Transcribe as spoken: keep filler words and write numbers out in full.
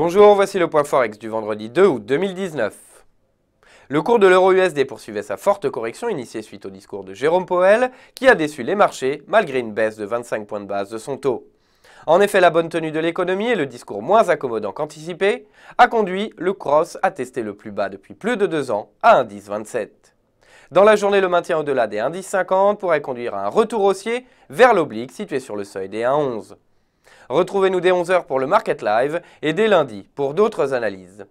Bonjour, voici le point forex du vendredi deux août deux mille dix-neuf. Le cours de l'euro U S D poursuivait sa forte correction initiée suite au discours de Jérôme Powell qui a déçu les marchés malgré une baisse de vingt-cinq points de base de son taux. En effet, la bonne tenue de l'économie et le discours moins accommodant qu'anticipé a conduit le cross à tester le plus bas depuis plus de deux ans à un virgule dix vingt-sept. Dans la journée, le maintien au-delà des un virgule dix cinquante pourrait conduire à un retour haussier vers l'oblique situé sur le seuil des un virgule onze. Retrouvez-nous dès onze heures pour le Market Live et dès lundi pour d'autres analyses.